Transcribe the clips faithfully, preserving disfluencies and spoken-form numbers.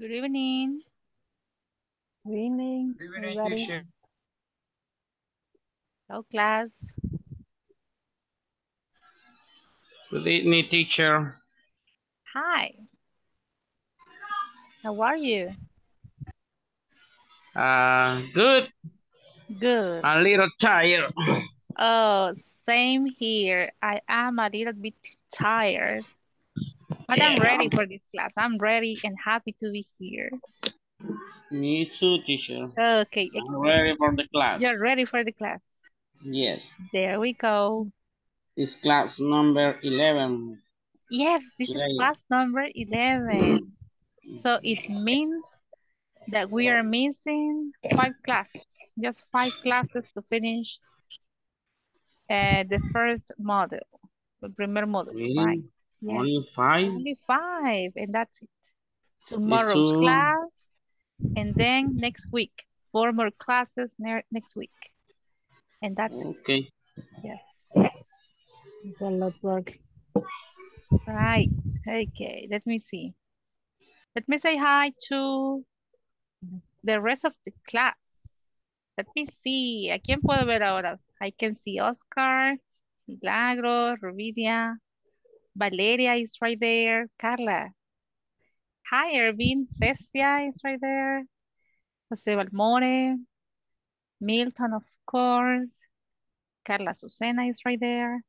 Good evening. Good evening. Good evening, teacher. Hello, class. Good evening, teacher. Hi. How are you? Uh, good. Good. A little tired. Oh, same here. I am a little bit tired. But yeah. I'm ready for this class. I'm ready and happy to be here. Me too, teacher. Okay. I'm ready for the class. You're ready for the class. Yes. There we go. It's class number eleven. Yes, this eleven. Is class number eleven. So it means that we are missing five classes. Just five classes to finish uh, the first module, the primer module. Really? Right? Yes. Only five? Only five, and that's it. Tomorrow too... class, and then next week. Four more classes ne next week. And that's okay. It. Okay. Yes. It's a lot of work. Right. Okay, let me see. Let me say hi to the rest of the class. Let me see. ¿A quién puedo ver ahora? I can see Oscar, Milagro, Rubidia, Valeria is right there, Carla. Hi, Ervin. Cecia is right there. Jose Balmore, Milton, of course. Carla Susana is right there.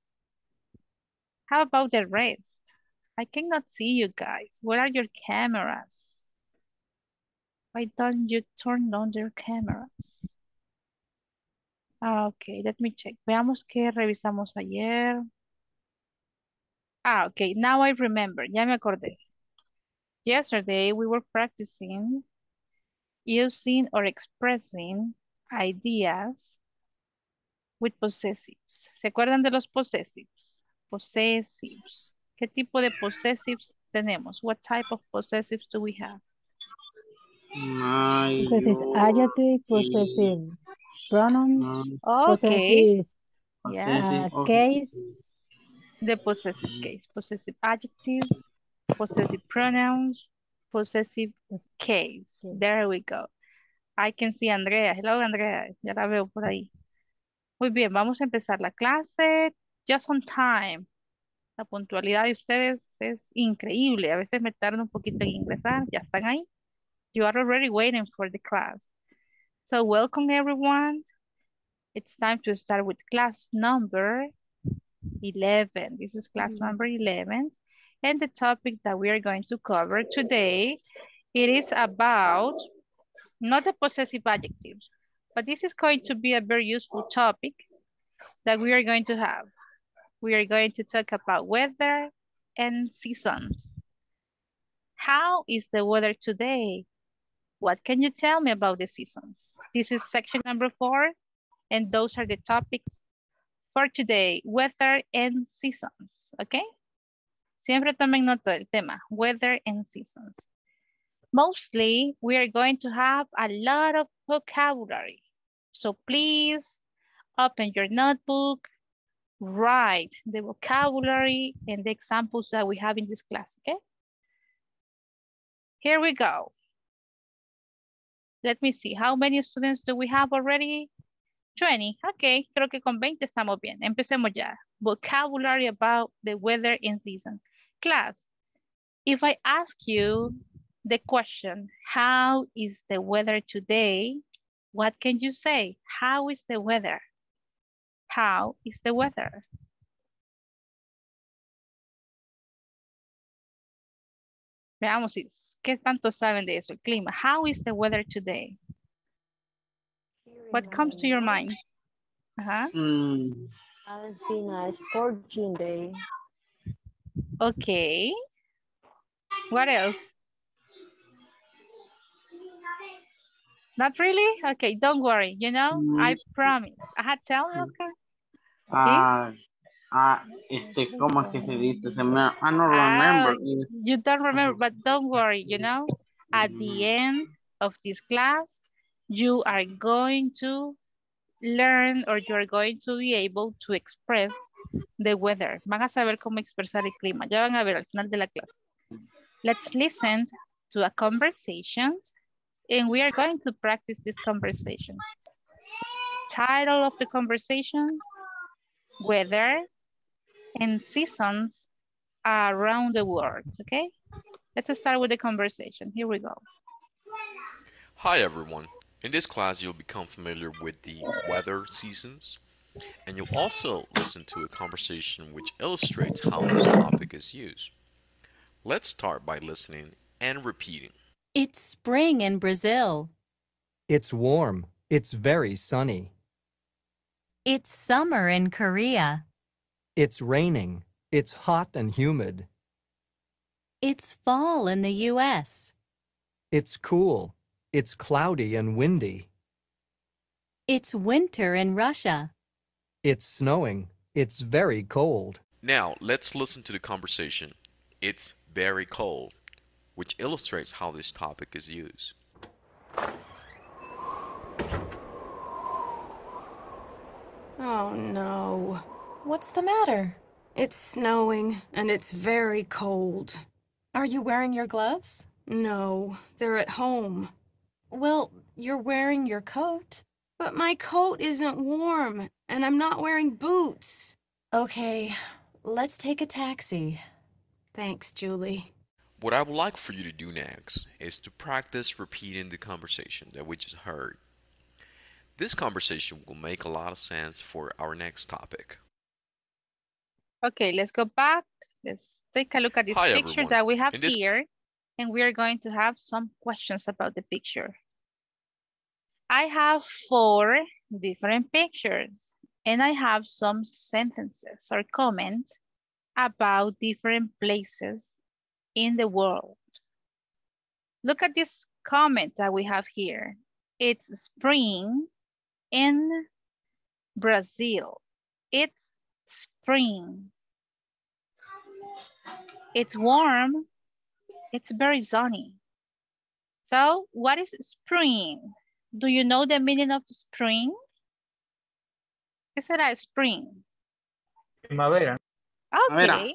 How about the rest? I cannot see you guys. Where are your cameras? Why don't you turn on your cameras? Ah, ok, let me check. Veamos qué revisamos ayer. Ah, ok, now I remember. Ya me acordé. Yesterday, we were practicing using or expressing ideas with possessives. ¿Se acuerdan de los possessives? Possessives. ¿Qué tipo de possessives tenemos? What type of possessives do we have? My possessive adjective, possessive pronouns, okay. Possessive, yeah. Uh, case. The possessive case, possessive adjective, possessive pronouns, possessive case. There we go. I can see Andrea. Hello, Andrea. Ya la veo por ahí. Muy bien, vamos a empezar la clase. Just on time. La puntualidad de ustedes es increíble. A veces me tardo un poquito en ingresar. Ya están ahí. You are already waiting for the class. So welcome everyone. It's time to start with class number eleven. This is class number eleven. And the topic that we are going to cover today, it is about, not the possessive adjectives, but this is going to be a very useful topic that we are going to have. We are going to talk about weather and seasons. How is the weather today? What can you tell me about the seasons? This is section number four, and those are the topics for today, weather and seasons, okay? Siempre tomen nota del tema, weather and seasons. Mostly, we are going to have a lot of vocabulary. So please open your notebook, write the vocabulary and the examples that we have in this class, okay? Here we go. Let me see, how many students do we have already? twenty, okay, creo que con veinte estamos bien. Empecemos ya. Vocabulary about the weather and season. Class, if I ask you the question, how is the weather today? What can you say? How is the weather? How is the weather? Veamos qué tanto saben de eso, el clima. How is the weather today? What comes to your mind? Uh-huh. Mm. I've seen a scorching day. Okay. What else? Not really? Okay, don't worry. You know, mm. I promise. Ajá, tell me, Oscar. Ah, ¿sí? ah, este, ¿cómo es que se dice? Se me, I don't remember. Ah, you don't remember, but don't worry, you know. At mm. the end of this class, you are going to learn or you are going to be able to express the weather. Van a saber cómo expresar el clima. Ya van a ver al final de la clase. Let's listen to a conversation, and we are going to practice this conversation. Title of the conversation, weather and seasons around the world, okay? Let's start with the conversation. Here we go. Hi, everyone. In this class, you'll become familiar with the weather seasons, and you'll also listen to a conversation which illustrates how this topic is used. Let's start by listening and repeating. It's spring in Brazil. It's warm. It's very sunny. It's summer in Korea. It's raining. It's hot and humid. It's fall in the U S It's cool. It's cloudy and windy. It's winter in Russia. It's snowing. It's very cold. Now, let's listen to the conversation. It's very cold, which illustrates how this topic is used. Oh no. What's the matter? It's snowing and it's very cold. Are you wearing your gloves? No, they're at home. Well, you're wearing your coat. But my coat isn't warm, and I'm not wearing boots. Okay, let's take a taxi. Thanks, Julie. What I would like for you to do next is to practice repeating the conversation that we just heard. This conversation will make a lot of sense for our next topic. Okay, let's go back. Let's take a look at this Hi, picture everyone. that we have here. And we are going to have some questions about the picture. I have four different pictures, and I have some sentences or comments about different places in the world. Look at this comment that we have here. It's spring in Brazil. It's spring. It's warm. It's very sunny. So what is spring? Do you know the meaning of spring? ¿Qué será spring? Primavera. Okay.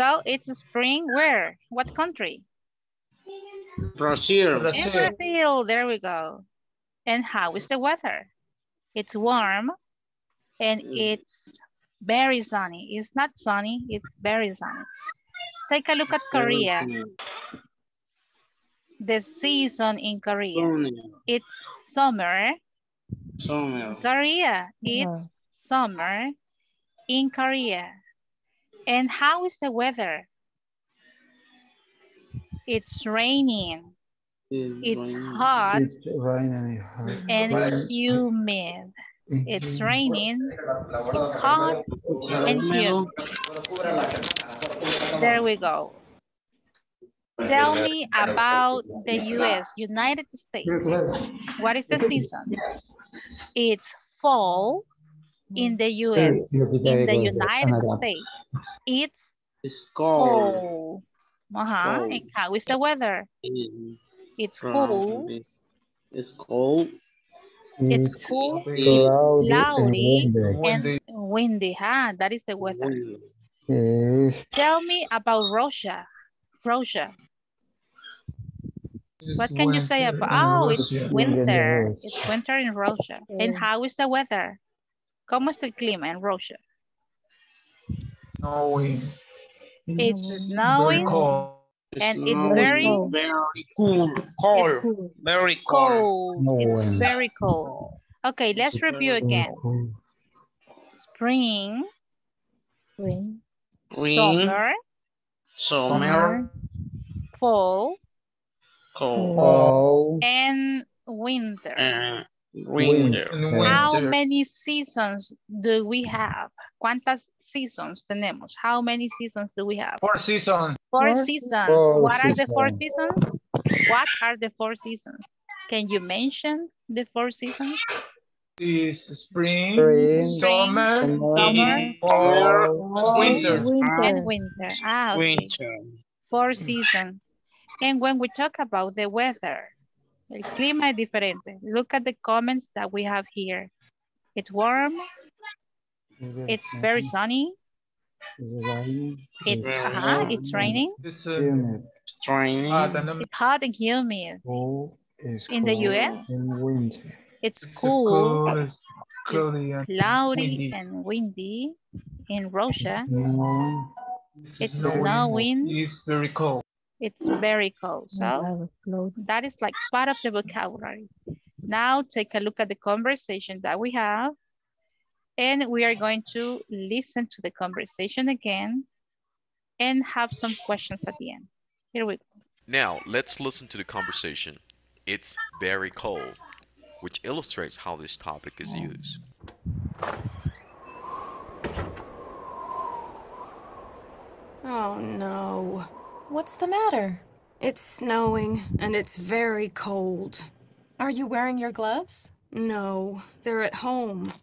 So it's spring where? What country? Brazil. Brazil. In Brazil, there we go. And how is the weather? It's warm and it's very sunny. It's not sunny, it's very sunny. Take a look at Korea. The season in Korea. It's summer. Summer. Korea. It's summer in Korea. And how is the weather? It's raining. It's hot and humid. It's raining, it's hot, and humid. There we go. Tell me about the U S, United States. What is the season? It's fall in the U S, in the United States. It's cold. Uh-huh. And how is the weather? It's cold. It's cold. It's cool, cloudy, and windy. Huh? That is the weather. Yes. Tell me about Russia. Russia. What can you say about? Oh, it's winter. It's winter in Russia. And how is the weather? ¿Cómo es el clima in Russia? Snowing. It's snowing. And it's very, no, very cool, cold, cool. very cold. cold. No it's way. very cold. Okay, let's it's review again. Cold. Spring, Spring. Summer. summer, summer, fall, cold, cold. and winter. Uh, winter. winter. How many seasons do we have? ¿Cuántas seasons tenemos? How many seasons do we have? Four seasons. Four seasons. Four what seasons. are the four seasons? What are the four seasons? Can you mention the four seasons? It's spring, spring summer, summer, fall, winter. winter. And winter. Ah, okay. Winter. Four seasons. And when we talk about the weather, el clima es diferente. Look at the comments that we have here. It's warm. It's very sunny. It's hot, it's raining. It's humid. It's hot and humid. Cold is in the U S? In winter. It's, it's cool. cold. It's cloudy and, windy. and windy. In Russia. It's, it's snowing. It's very cold. It's very cold. So that is like part of the vocabulary. Now take a look at the conversation that we have. And we are going to listen to the conversation again and have some questions at the end. Here we go. Now, let's listen to the conversation. It's very cold, which illustrates how this topic is used. Oh no, what's the matter? It's snowing and it's very cold. Are you wearing your gloves? No, they're at home.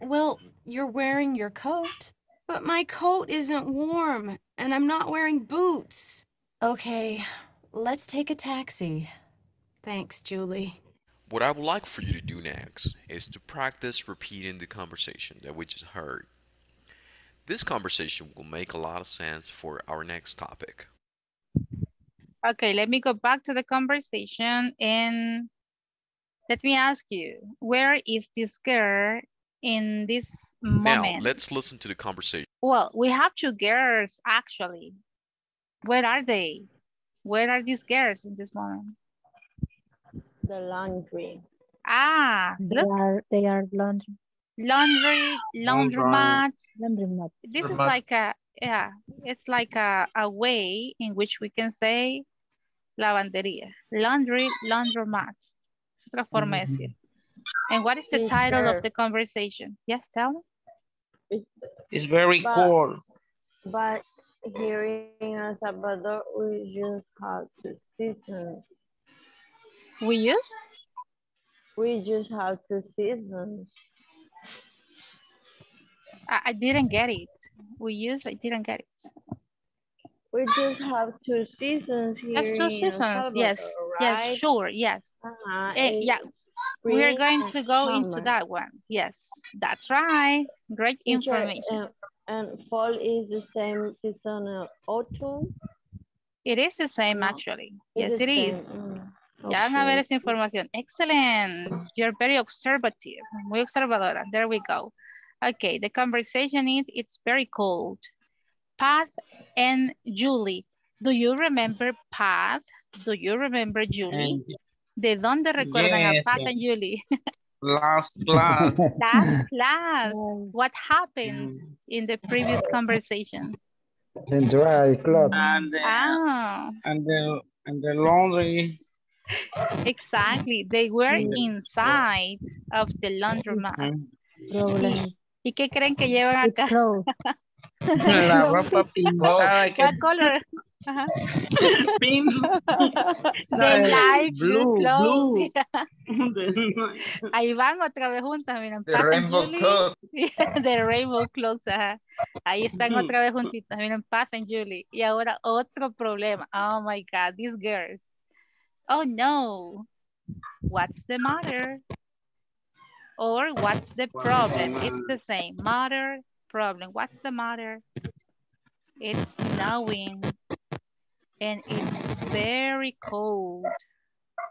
Well, you're wearing your coat. But my coat isn't warm, and I'm not wearing boots. Okay, let's take a taxi. Thanks, Julie. What I would like for you to do next is to practice repeating the conversation that we just heard. This conversation will make a lot of sense for our next topic. Okay, let me go back to the conversation and let me ask you, where is this girl in this moment? Now, let's listen to the conversation. Well, we have two girls, actually. Where are they? Where are these girls in this moment? The laundry. Ah, they look. Are, they are laundry. Laundry, laundromat. Laundromat. This laundromat. is like a, yeah, it's like a, a way in which we can say lavanderia. Laundry, laundromat. Es otra forma de decir. And what is the it's title there. of the conversation? Yes, tell me. It's, it's very but, cold. But here in El Salvador, we just have two seasons. We use? We just have two seasons. I, I didn't get it. We use, I didn't get it. We just have two seasons here. That's two seasons, Salvador, yes. Right? Yes, sure, yes. Uh-huh. eh, yeah. We are going to go summer. into that one. Yes, that's right. Great information. And, and fall is the same season as autumn? It is the same, actually. It yes, is it is. Mm, okay. Ya van a ver esa información. Excellent. You're very observative. Muy observadora. There we go. Okay, the conversation is, it's very cold. Pat and Julie. Do you remember Pat? Do you remember Julie? And ¿De dónde recuerdan yes. a Pat and Julie? Last class. Last class. What happened in the previous conversation? The dry clothes. And the, oh. and the, and the laundry. Exactly. They were inside of the laundromat. Problem. ¿Y qué creen que llevan acá? La ropa pintada. What color? Uh-huh. Pink. They like blue, blue clothes. Blue. Ahí van otra vez juntas, miren. The Pat and Julie. The rainbow clothes. Ajá. Ahí están otra vez juntitas, miren, Pat and Julie. Y ahora otro problema. Oh my God, these girls. Oh no. What's the matter? Or what's the problem? It's the same. Matter, problem. What's the matter? It's snowing. And it's very cold.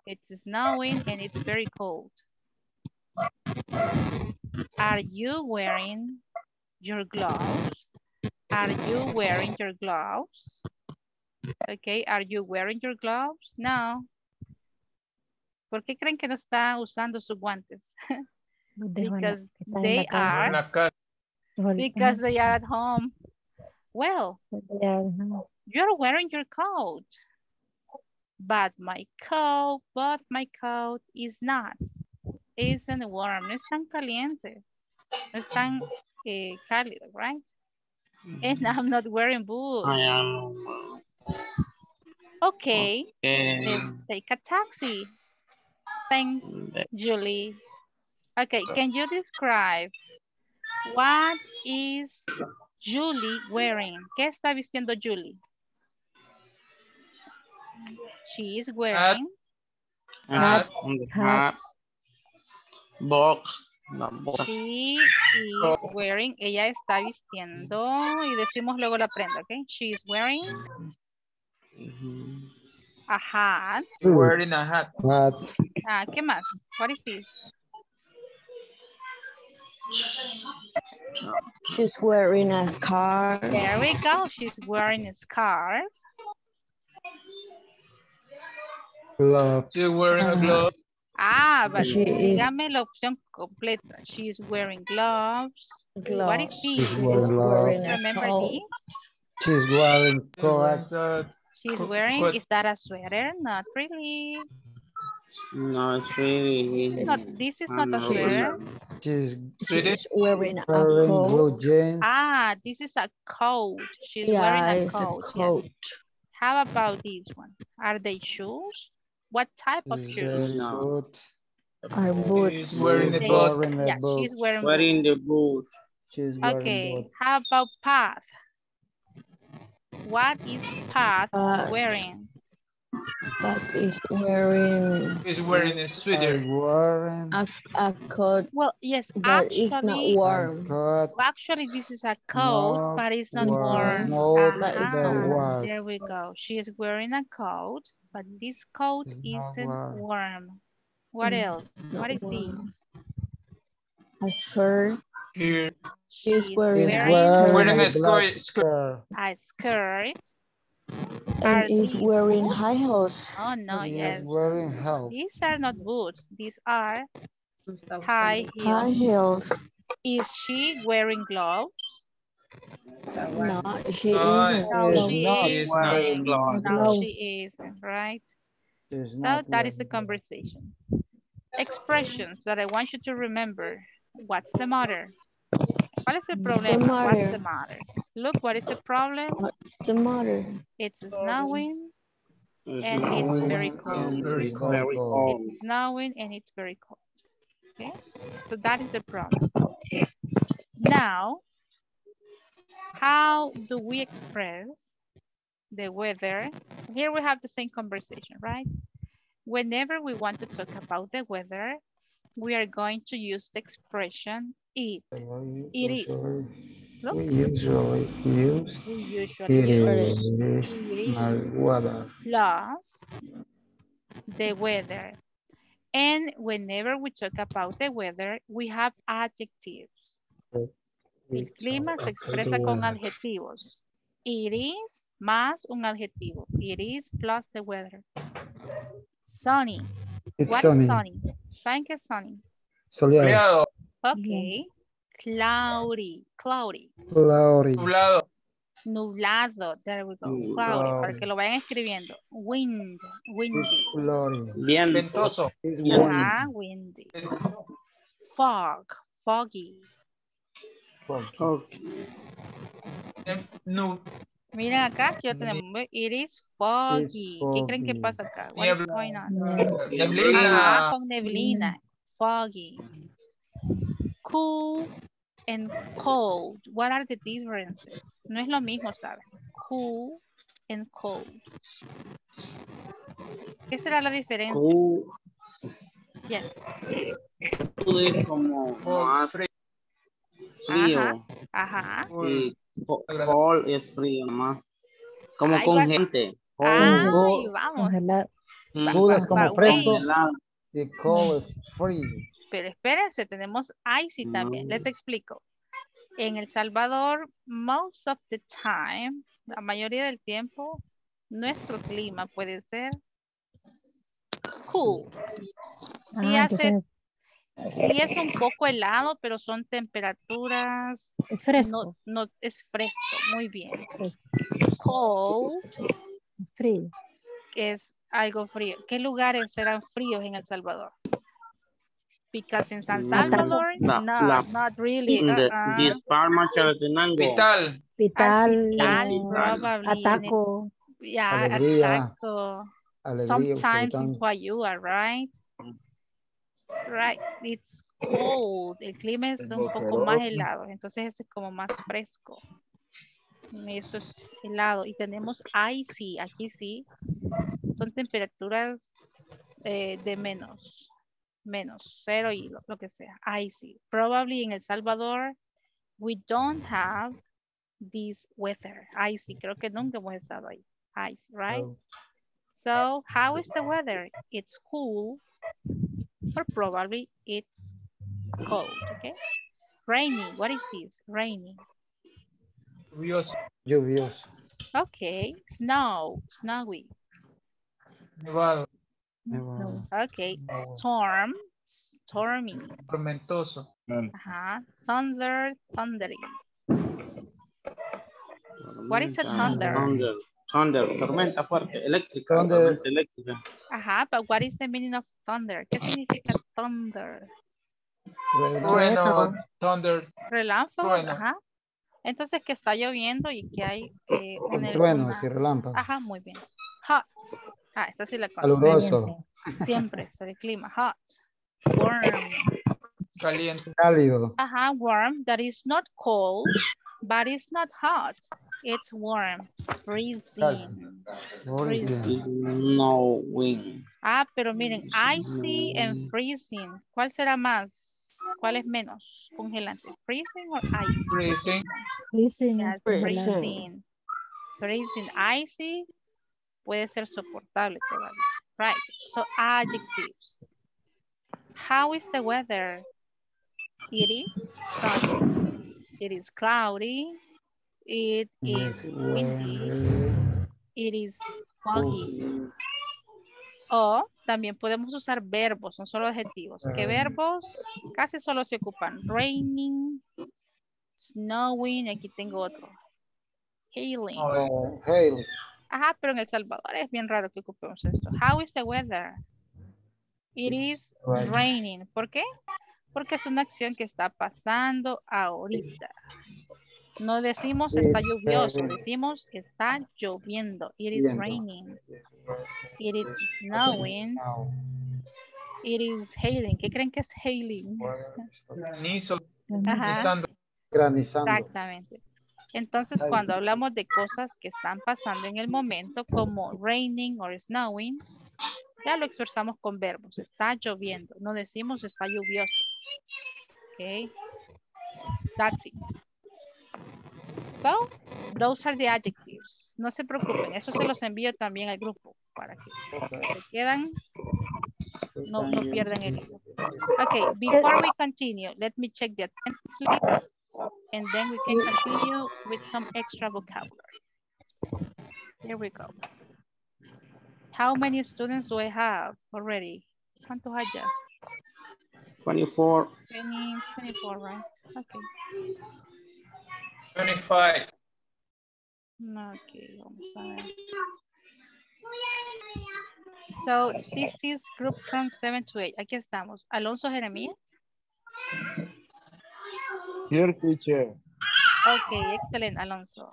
It's snowing and it's very cold. Are you wearing your gloves? Are you wearing your gloves? Okay, are you wearing your gloves? No. ¿Por qué creen que no está usando sus guantes? Because they are, because they are at home. Well, you're wearing your coat, but my coat, but my coat is not, isn't warm, no es tan caliente, no es tan eh, cálido, right? And I'm not wearing boots. I am. Okay, okay, let's take a taxi. Thanks, let's... Julie. Okay, can you describe what is Julie wearing? ¿Qué está vistiendo Julie? She is wearing hat, hat, hat, box, She is wearing, ella está vistiendo, y decimos luego la prenda, ¿ok? She is wearing a hat. Wearing a hat. hat. Ah, ¿qué más? What is this? She's wearing a scarf. There we go. She's wearing a scarf. Gloves. She's wearing a glove. Ah, but she dígame is... la opción completa. She's wearing gloves. gloves. What is this? She's wearing Remember coat. this? She's wearing coat. She's wearing, coat. Is that a sweater? Not really. No, it's really. It's not, this is not a sweater. She's, she's wearing a coat. Blue jeans. Ah, this is a coat. She's yeah, wearing a coat. A coat. Yeah. How about this one? Are they shoes? What type of she's shoes? No. Are boots. She's wearing the boot. Yeah, she's wearing, wearing the boot. She's wearing okay, boot. How about Pat? What is Pat uh, wearing? But is wearing is wearing a sweater. Warm. A, a coat. Well, yes, but actually, it's not warm. Well, actually, this is a coat, not but it's not warm. warm. No, uh -huh. warm. There we go. She is wearing a coat, but this coat it's isn't warm. warm. What else? What is this? A skirt. Here. She's wearing, wearing a skirt. skirt. A skirt. And is wearing high heels. Oh no, he yes. Wearing these are not boots. These are high heels. High heels. Is she wearing gloves? No, she isn't. No, she, no, she is not wearing gloves. No, she isn't, right? Is so that is the conversation. Expressions that I want you to remember. What's the matter? What is the problem? What is the matter? Look, what is the problem? What's the matter? It's snowing it's and snowing. it's very cold. It's, very cold. Very cold. It's snowing and it's very cold. Okay, so that is the problem. Now, how do we express the weather? Here we have the same conversation, right? Whenever we want to talk about the weather, we are going to use the expression it. It is. Look. We usually use we usually it use, is, is my weather. Loves the weather. And whenever we talk about the weather, we have adjectives. El clima se expresa con adjetivos. It is más un adjetivo. It is plus the weather. Sunny. It's what sunny. is sunny? ¿Saben qué es sunny? Soleado. Okay. Cloudy, cloudy. Cloudy. Nublado. Nublado. There we go. Nublado. Cloudy. Para que lo vayan escribiendo. Wind. Windy. Cloudy. Bien ventoso. Ah, windy. Fog. Foggy. Foggy. No. Miren acá, yo tenemos. It is foggy. foggy. ¿Qué creen que pasa acá? What is going on? Neblina. Ah, con neblina. Foggy. Cool and cold. What are the differences? No es lo mismo, ¿sabes? Cool and cold. ¿Qué será la diferencia? Cool. Yes. Cool es como más frío. Ajá. Ajá. Y cold es frío, más. Como Ay, con what? gente. Cold. Ay, vamos. Cool es como fresco. Y cold es frío. Pero espérense, tenemos icy también. Les explico. En El Salvador, most of the time, la mayoría del tiempo, nuestro clima puede ser cool. Sí, ah, hace, sí es un poco helado, pero son temperaturas... Es fresco. No, no, es fresco, muy bien. Fresco. Cold. Es frío. Es algo frío. ¿Qué lugares serán fríos en El Salvador? Because in San Salvador, no, no, no. not really. In the, uh, this Parma, Chalatenango. Vital. Vital. Vital, probably. Ataco. Yeah, Alegría. Ataco. Alegría, Sometimes in Guayua, right? Right, it's cold. El clima es un poco más helado. Entonces es como más fresco. Eso es helado. Y tenemos icy. Aquí sí. Son temperaturas eh, de menos. menos cero y lo, lo que sea. I see. Probably in El Salvador, we don't have this weather. I see. Creo que nunca hemos estado ahí. I see, right? No. So, how is the weather? It's cool, or probably it's cold, okay? Rainy, what is this? Rainy. Lluvioso. Lluvioso. Okay, snow, snowy. Nevado. Nevado. Okay, Nevado. Storm, stormy. Tormentoso. Uh-huh. Thunder, thundering. What is a thunder? Thunder. Thunder, tormenta fuerte, eléctrica, thunder. Tormenta eléctrica. Ajá, but what is the meaning of thunder? ¿Qué significa thunder? Bueno, thunder. Relámpago, ajá. Entonces que está lloviendo y que hay... Eh, en el trueno, sí, relámpago. Ajá, muy bien. Hot. Ah, esta sí la conozco. Caluroso. Siempre, sobre el clima. Hot. Warm. Caliente. Cálido. Ajá, warm. That is not cold, but it's not hot. It's warm, freezing. Freezing. No wind. Ah, pero miren, icy and freezing. ¿Cuál será más? ¿Cuál es menos congelante? Freezing or icy? Freezing. Freezing. Yes, freezing. Freezing, icy puede ser soportable todavía. Right. So adjectives. How is the weather? It is sunny. It is cloudy. It is windy. It is foggy. O también podemos usar verbos, no solo adjetivos. ¿Qué verbos? Casi solo se ocupan. Raining, snowing, aquí tengo otro. Hailing. Uh, hail. Ajá, pero en El Salvador es bien raro que ocupemos esto. How is the weather? It is raining. ¿Por qué? Porque es una acción que está pasando ahorita. No decimos está lluvioso, decimos está lloviendo. It is raining. It is snowing. It is hailing. ¿Qué creen que es hailing? Granizo. Granizando. Granizando. Exactamente. Entonces, cuando hablamos de cosas que están pasando en el momento, como raining o snowing, ya lo expresamos con verbos. Está lloviendo. No decimos está lluvioso. Ok. That's it. So, those are the adjectives. No se preocupen, eso se los envío también al grupo para que se quedan, no, no pierdan el hilo. Okay, before we continue, let me check the attendance list and then we can continue with some extra vocabulary. Here we go. How many students do I have already? ¿Cuántos hay ya? twenty-four. twenty, twenty-four, right? Okay. twenty-five. Okay, vamos a ver. So, this is group from seven to eight. Aquí estamos. Alonso Jeremías. Here, teacher. Okay, excellent, Alonso.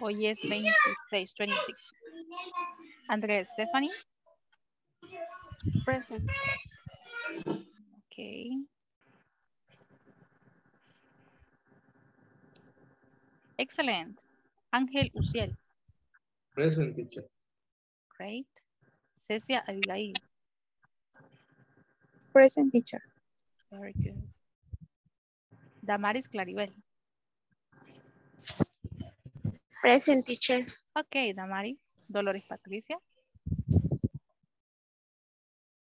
Hoy es veintiséis, veintiséis, veintiséis. Andrés, Stephanie. Present. Okay. Excellent. Ángel Uciel. Present, teacher. Great. Cecia Avilaí. Present, teacher. Very good. Damaris Claribel. Present, teacher. Okay, Damaris. Dolores Patricia.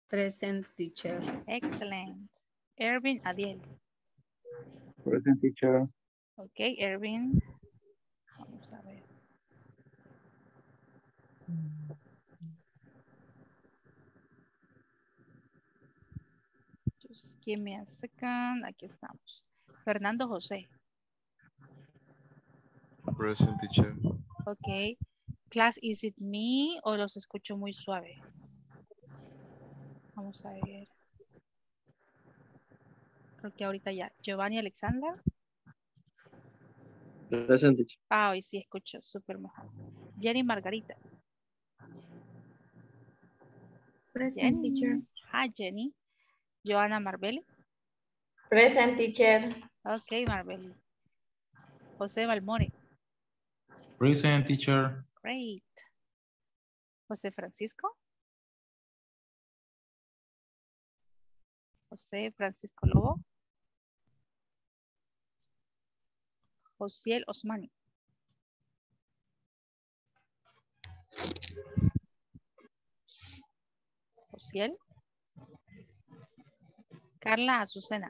Present, teacher. Excellent. Erwin Adiel. Present, teacher. Okay, Erwin. Vamos a ver. Just give me a second. Aquí estamos. Fernando José. Present, teacher. Okay. Class, is it me o los escucho muy suave? Vamos a ver. Creo que ahorita ya. Giovanni Alexander. Presente. Ah, hoy sí escucho, súper mejor. Jenny Margarita. Present, teacher. Hi, Jenny. Joana Marbelli. Present, teacher. Ok, Marbelli. José Balmore. Present, teacher. Great. José Francisco. José Francisco Lobo. Josiel Osmani. Josiel. Carla Azucena.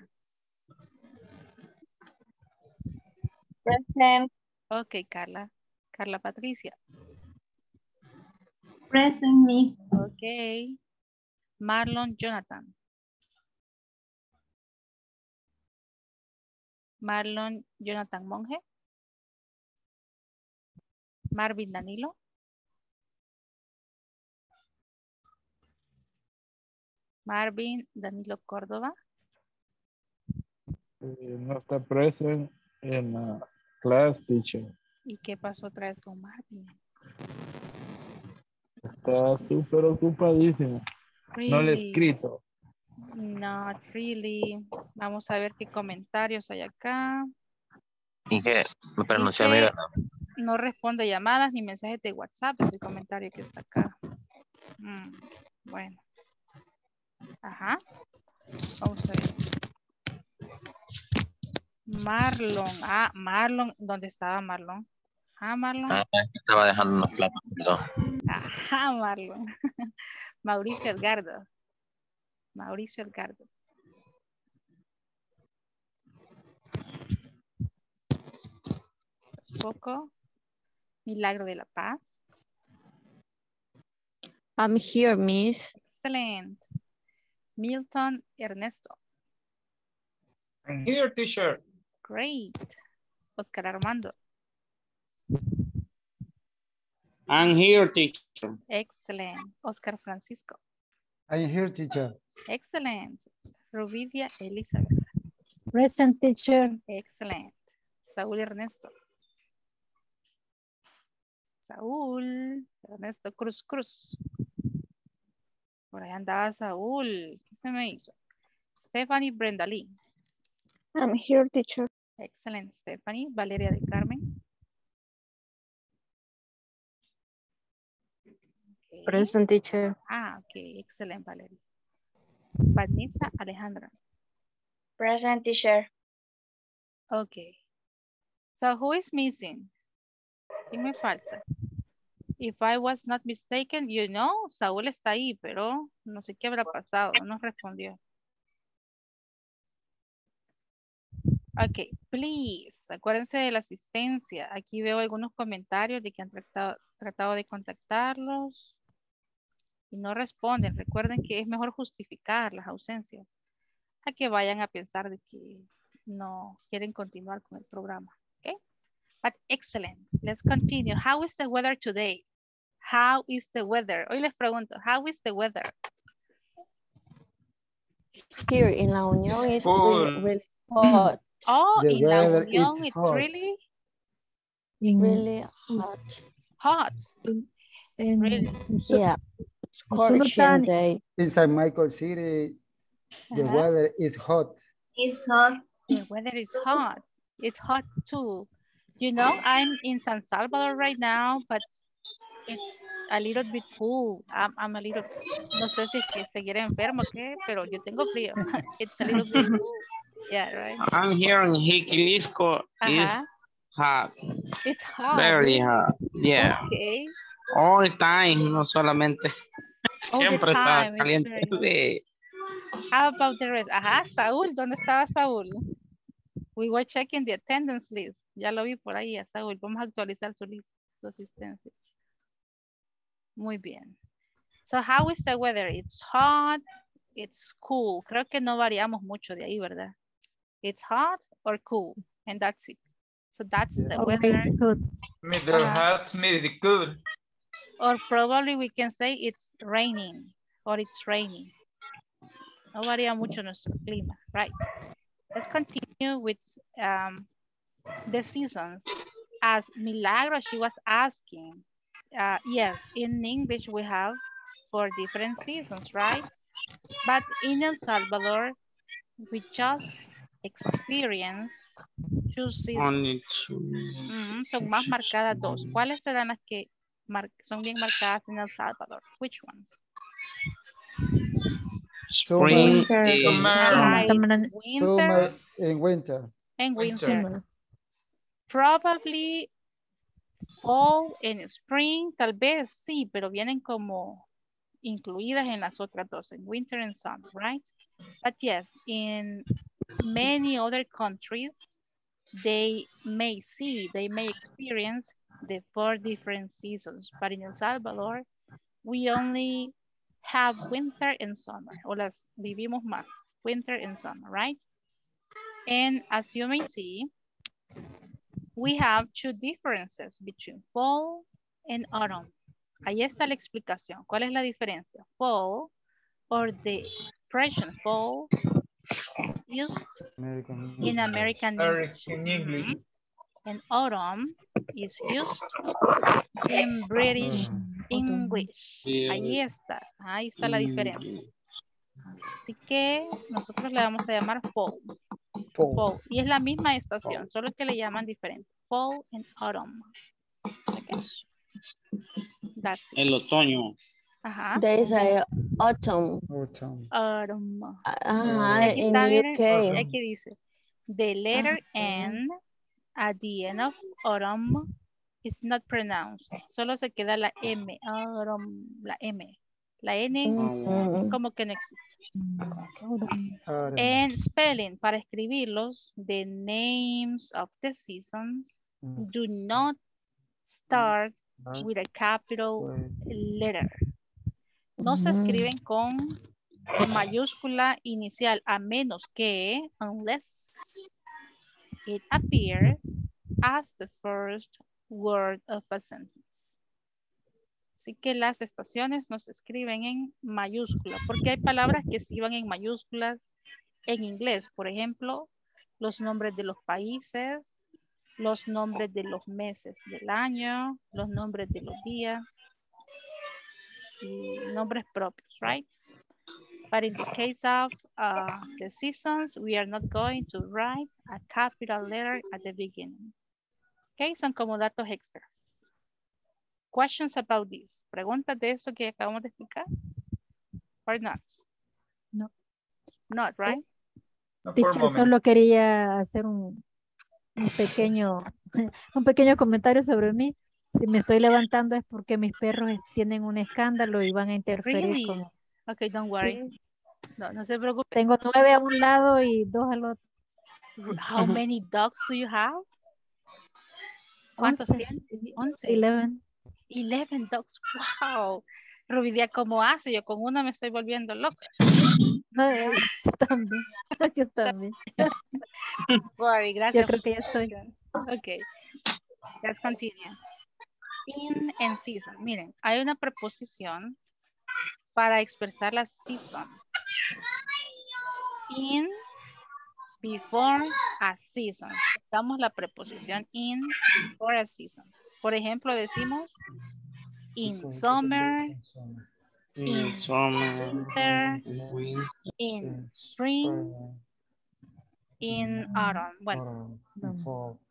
Present. Okay, Carla. Carla Patricia. Present, Miss. Okay. Marlon Jonathan. Marlon Jonathan Monge. Marvin Danilo. Marvin Danilo Córdoba. Eh, no está presente en la uh, clase, teacher. ¿Y qué pasó otra vez con Marvin? Está súper ocupadísimo. Really? No le he escrito. Not really. Vamos a ver qué comentarios hay acá. Y que me pronuncié, mira. No responde llamadas ni mensajes de WhatsApp. Es el comentario que está acá. Mm, bueno. Ajá. Vamos a ver. Marlon. Ah, Marlon. ¿Dónde estaba Marlon? Ah, Marlon. Ah, estaba dejando unos platos. Ajá, Marlon. Mauricio Edgardo. Mauricio Edgardo. Poco. Milagro de la Paz. I'm here, Miss. Excellent. Milton Ernesto. I'm here, teacher. Great. Oscar Armando. I'm here, teacher. Excellent. Oscar Francisco. I'm here, teacher. Excellent. Rubidia Elizabeth. Present, teacher. Excellent. Saúl Ernesto. Saúl Ernesto Cruz Cruz. Por ahí andaba Saúl. ¿Qué se me hizo? Stephanie Brenda Lee. I'm here, teacher. Excellent, Stephanie. Valeria de Carmen. Okay. Present, teacher. Ah, ok. Excellent, Valeria. Vanessa Alejandra. Present, teacher. Okay. So who is missing? ¿Qué me falta? If I was not mistaken, you know, Saúl está ahí, pero no sé qué habrá pasado. No respondió. Okay, please. Acuérdense de la asistencia. Aquí veo algunos comentarios de que han tratado, tratado de contactarlos. Y no responden. Recuerden que es mejor justificar las ausencias a que vayan a pensar de que no quieren continuar con el programa. Okay? But excellent. Let's continue. How is the weather today? How is the weather? Hoy les pregunto, how is the weather? Here in La Unión it's, it's really, really hot. Oh, the in La Unión it's hot. really? Really hot. Hot. In, in, really? So, yeah. Scorching day. In San Michael City, the uh-huh. weather is hot. It's hot. The weather is hot. It's hot too. You know, I'm in San Salvador right now, but it's a little bit cool. I'm, I'm a little, no sé si seguiré enfermo o qué, pero yo tengo frío. It's a little bit cool. Yeah, right? I'm here in Jiquilisco. Uh-huh. It's hot. It's hot. Very hot. Yeah. Okay. All the time, no solamente. All siempre está caliente. De... How about the rest? Ajá, Saúl, ¿dónde estaba Saúl? We were checking the attendance list. Ya lo vi por ahí a Saúl. Vamos a actualizar su lista, su asistencia. Muy bien. So, how is the weather? It's hot, it's cool. Creo que no variamos mucho de ahí, ¿verdad? It's hot or cool, and that's it. So, that's yeah. the weather. Middle hot, middle cool. Or probably we can say it's raining, or it's raining. No varía mucho nuestro clima, right? Let's continue with um, the seasons. As Milagro, she was asking, uh, yes, in English we have four different seasons, right? But in El Salvador, we just experienced two seasons. Mm-hmm. Son más marcadas dos. ¿Cuáles serán las que son bien marcadas en El Salvador? Which ones? Spring, summer, in summer, summer, winter, summer in winter, and winter. Summer. Probably fall and spring, tal vez sí, pero vienen como incluidas en las otras dos, en winter and summer, right? But yes, in many other countries, they may see, they may experience the four different seasons. But in El Salvador, we only have winter and summer, o las vivimos más, winter and summer, right? And as you may see, we have two differences between fall and autumn. Ahí está la explicación. ¿Cuál es la diferencia? Fall or the Persian fall used American in American English. English. And autumn is used in British English. Ahí está. Ahí está la diferencia. Así que nosotros le vamos a llamar fall. Fall. Fall. Y es la misma estación, fall. Solo que le llaman diferente. Fall and autumn. Okay. That's it. El otoño. Ajá. There is a autumn. Autumn. Autumn. Ah, aquí está, in miren, U K. Aquí dice, the letter uh -huh. N at the end of autumn is not pronounced. Solo se queda la M. Autumn, la M. La N mm-hmm. como que no existe. Uh, and spelling, para escribirlos, the names of the seasons mm-hmm. do not start uh-huh. with a capital uh-huh. letter. No mm-hmm. se escriben con mayúscula inicial, a menos que, unless it appears as the first word of a sentence. Así que las estaciones no se escriben en mayúscula, porque hay palabras que sí van en mayúsculas en inglés. Por ejemplo, los nombres de los países, los nombres de los meses del año, los nombres de los días, y nombres propios, right? But in the case of uh, the seasons, we are not going to write a capital letter at the beginning. Okay, son como datos extras. Questions about this? ¿Preguntas de eso que acabamos de explicar? Or not? No. Not, right? No, teacher, solo quería hacer un, un, pequeño, un pequeño comentario sobre mí. Si me estoy levantando es porque mis perros tienen un escándalo y van a interferir. Really? Con... Ok, don't worry. No, no se preocupe. Tengo nueve a un lado y dos al otro. How many dogs do you have? ¿Cuántos tienen? Once. Eleven. eleven dogs, wow. Rubidia, ¿cómo hace? Yo con una me estoy volviendo loca. No, yo también, yo también. Sorry, gracias. Yo creo que ya estoy. Ok, let's continue. In and season. Miren, hay una preposición para expresar la season. In, before a season. Damos la preposición in, before a season. Por ejemplo, decimos in summer, in winter, in spring, in autumn. Bueno,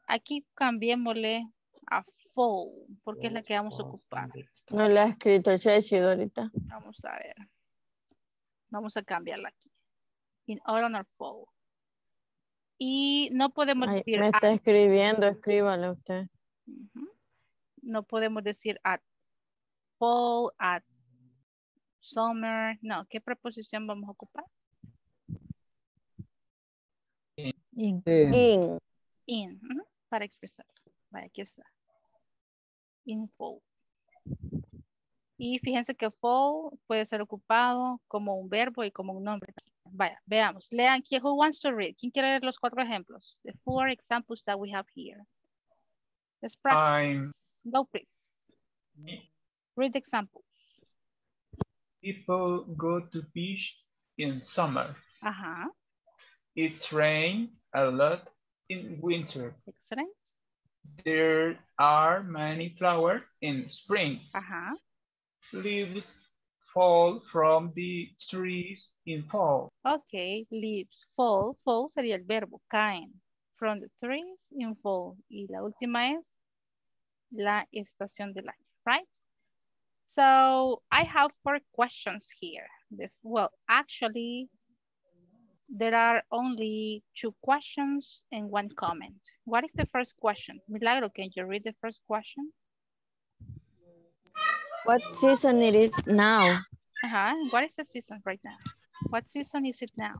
aquí cambiémosle a fall, porque es la que vamos a ocupar. No la ha escrito Chechi ahorita. Vamos a ver. Vamos a cambiarla aquí. In autumn or fall. Y no podemos ay, decir... Me está at. Escribiendo, escríbalo usted. Uh-huh. No podemos decir at fall, at summer. No, ¿qué preposición vamos a ocupar? In. In. In. In. Uh-huh. Para expresarlo. Vaya, aquí está. In fall. Y fíjense que fall puede ser ocupado como un verbo y como un nombre. Vaya, veamos. Lean, ¿quién who wants to read? ¿Quién quiere leer los cuatro ejemplos? The four examples that we have here. Let's practice. I'm... Go, please. Read examples. People go to beach in summer. Uh-huh. It's rain a lot in winter. Excellent. There are many flowers in spring. Uh-huh. Leaves fall from the trees in fall. Okay, leaves fall. Fall sería el verbo, caen. From the trees in fall. Y la última es la estación del año, right? So I have four questions here. The, well, actually, there are only two questions and one comment. What is the first question? Milagro, can you read the first question? What season it is now? Uh-huh. What is the season right now? What season is it now?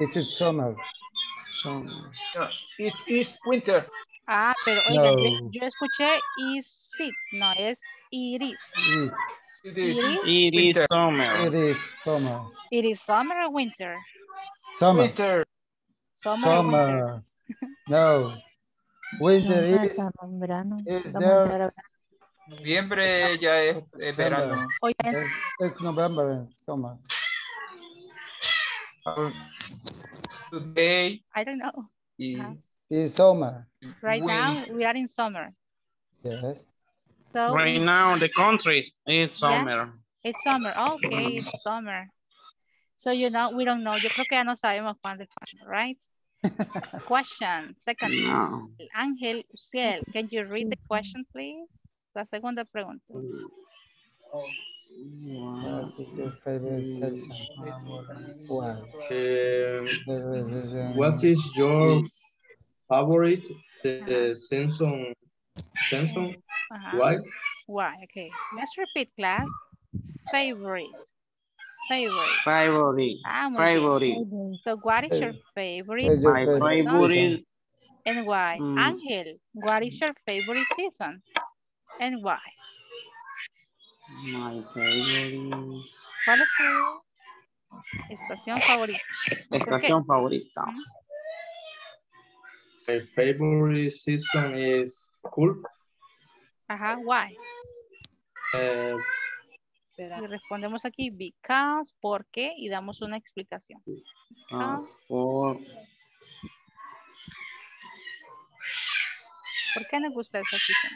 Is it summer? Summer. No, it is winter. Ah, pero oiga, no. yo, yo escuché is it, no es it is. It is. It is, it is, it is summer. It is summer. It is summer or winter? Summer. Winter. Summer. Summer. Winter. No. Winter is, is there. Noviembre ya es, es verano. Es, es November and summer. Um, today. I don't know. Is, uh, is summer. Right we, now we are in summer. Yes. So, right now, the country is summer. Yeah, it's summer. Okay, it's summer. So, you know, we don't know. Yo creo que ya no sabemos cuándo es cuándo, right? Question. Second. No. Ángel Uciel, can you read the question, please? La segunda pregunta. Oh. Wow. Um, what is your favorite uh, season? Season? Uh-huh. Why? Why? Okay. Let's repeat, class. Favorite. Favorite. Favorite. Ah, favorite. Favorite. So what is your favorite? My favorite. And why? Mm. Angel, what is your favorite season? And why? My favorite. ¿Cuál es tu estación favorita? Estación favorita. My favorite season is cool. Ajá, why? Uh, y respondemos aquí because, por qué, y damos una explicación. Because, uh, por... ¿Por qué nos gusta esa season?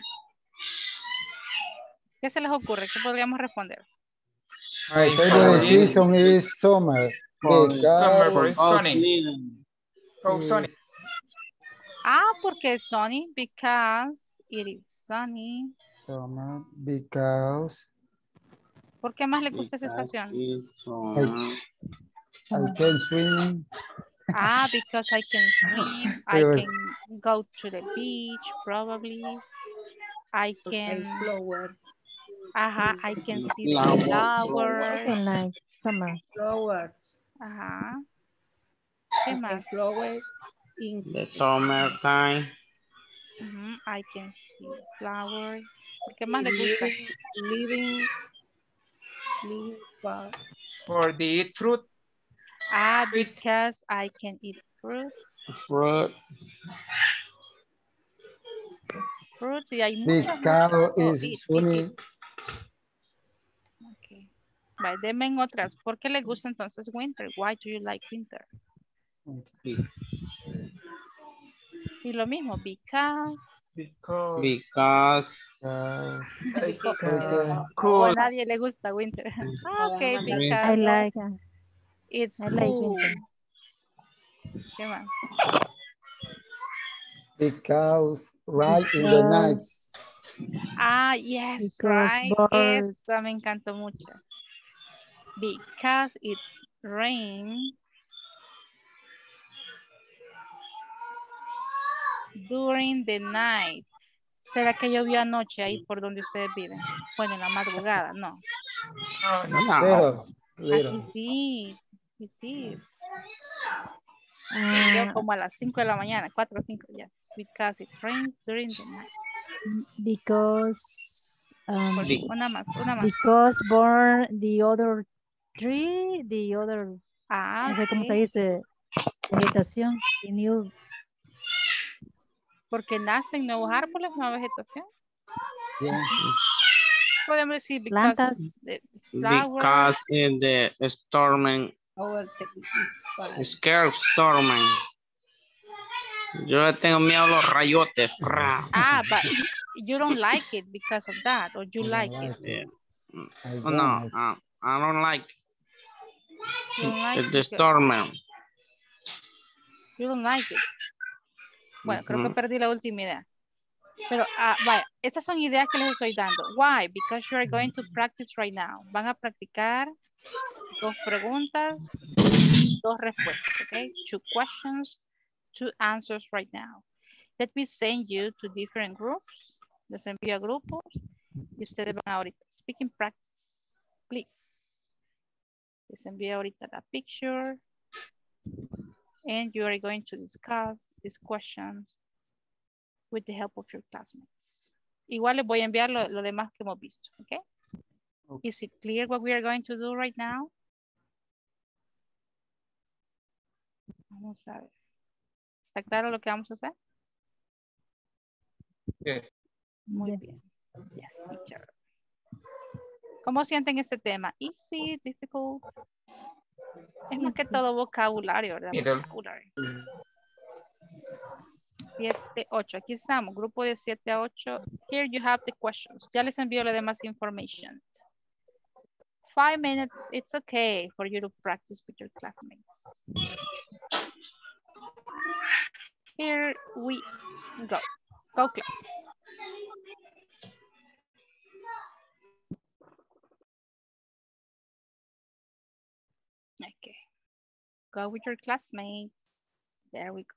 ¿Qué se les ocurre? ¿Qué podríamos responder? My favorite season is summer. Oh, summer, for sunny. Oh, sunny. Ah, porque es sunny, because... It is sunny. Summer, because. ¿Por qué más le gusta esa estación? I, I can swim. Ah, because I can swim. I can go to the beach, probably. I can. Flower. Ajá, I can see the flowers. Like summer. Flowers. Ajá. ¿Qué más? Flowers. In the summertime. Mm-hmm. I can see flowers. ¿Por qué más le gusta? Living, living far. For the eat fruit. Ah, because I can eat fruit. Fruit. Fruit, sí, hay muchos. Because is eat, sunny. Okay. Vale, denme en otras. ¿Por qué le gusta entonces winter? Why do you like winter? Okay. Y lo mismo, because. Because. Because. Uh, because. Uh, cool. A nadie le gusta winter. Okay, because. I like it. It's I like winter. ¿Qué más? Because right because. In the night. Ah, yes, because right. Birds. Eso me encantó mucho. Because it rains. During the night. ¿Será que llovió anoche ahí por donde ustedes viven? Bueno, en la madrugada, no. No, no. Pero, sí, sí, sí. Uh, como a las cinco de la mañana, cuatro o cinco, yes. Because it rained during the night. Because... Um, una más, una más. Because born the other tree, the other... Ah, no sé okay. Cómo se dice, vegetación, the new... Porque nacen nuevos árboles, nueva vegetación. Yeah. Podemos decir because plantas. The because in the storming. Scare storming. Yo tengo miedo a los rayotes. Ah, but you don't like it because of that, or you like, like it? it. I oh, no, I, I don't like it. Don't like it's it. The storming. You don't like it. Bueno, creo que perdí la última idea. Pero uh, vaya, estas son ideas que les estoy dando. Why? Because you are going to practice right now. Van a practicar dos preguntas, dos respuestas, okay? Two questions, two answers right now. Let me send you to different groups. Les envío a grupos y ustedes van ahorita. Speaking practice, please. Les envío ahorita la picture. And you are going to discuss these questions with the help of your classmates. Igual les voy a enviar lo, lo demás que hemos visto, okay? Okay? Is it clear what we are going to do right now? Vamos a ver. ¿Está claro lo que vamos a hacer? Yes. Muy yes. bien. Yes, teacher. ¿Cómo sienten este tema? Easy, difficult. Es más que todo vocabulario, ¿verdad? Vocabulario. siete, ocho. Aquí estamos. Grupo de siete a ocho. Here you have the questions. Ya les envío la demás information. Five minutes. It's okay for you to practice with your classmates. Here we go. Go, class. Okay. Go with your classmates. There we go.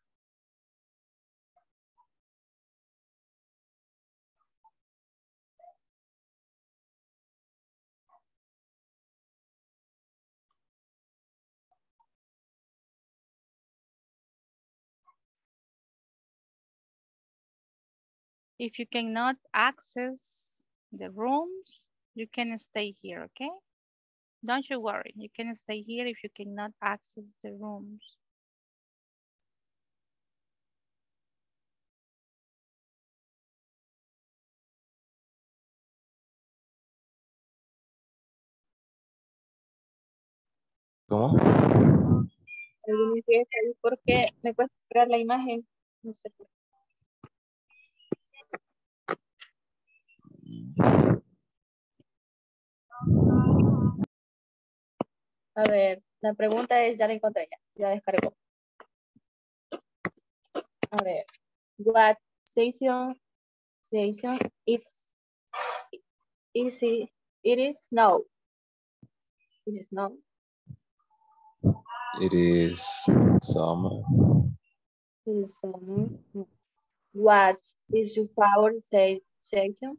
If you cannot access the rooms, you can stay here, okay? Don't you worry, you can stay here if you cannot access the rooms. ¿Cómo? Porque me cuesta crear la imagen, no sé por qué. A ver, la pregunta es, ya la encontré, ya, ya descargó. A ver, what station, station is, is it, it is now? It is now. It is summer. It is summer. What is your favorite section?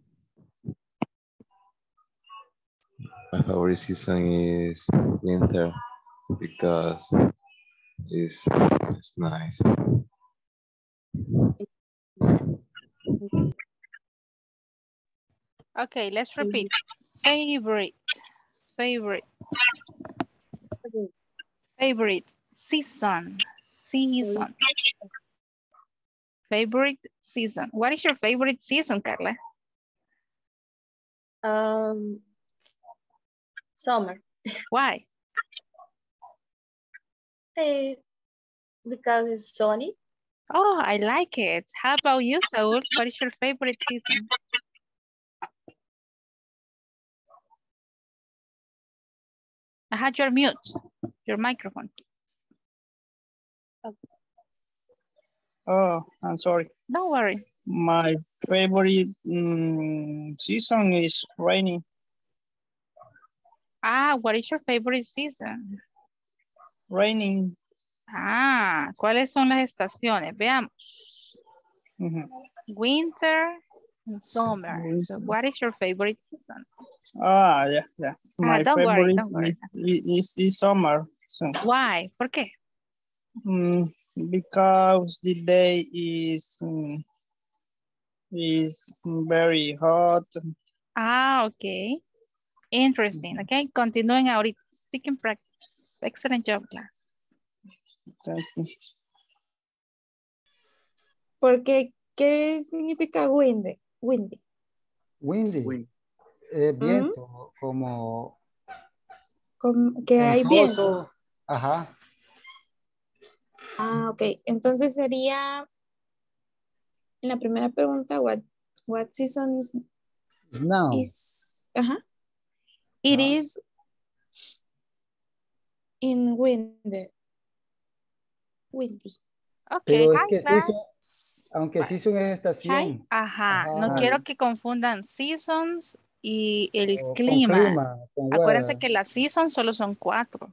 My favorite season is winter because it's, it's nice. Okay, let's repeat. Favorite, favorite, favorite season, season, favorite season. What is your favorite season, Carla? Um. Summer. Why? Hey, because it's sunny. Oh, I like it. How about you, Saul? What is your favorite season? I had your mute, your microphone. Oh, I'm sorry. Don't worry. My favorite um, season is rainy. Ah, what is your favorite season? Raining. Ah, ¿cuáles son las estaciones? Veamos. Mm-hmm. Winter and summer. Winter. So what is your favorite season? Ah, yeah, yeah. My ah, don't favorite worry, don't worry. Is, is, is summer. So. Why? ¿Por qué? Mm, because the day is, um, is very hot. Ah, okay. Interesting, okay? Continúen ahorita. Speaking practice. Excellent job, class. Thank you. Porque, ¿qué significa windy? Windy. Windy. Windy. Eh, viento, mm -hmm. como... como... Que hay viento. Ajá. Ah, ok. Entonces sería... En la primera pregunta, what, what season is... Now. Is... Ajá. It uh, is in wind, windy. Okay, hi, class. Aunque vale. Season es estación. Ajá. Ajá, no quiero que confundan seasons y el o, clima. Con clima con Acuérdense weather. Que las seasons solo son cuatro.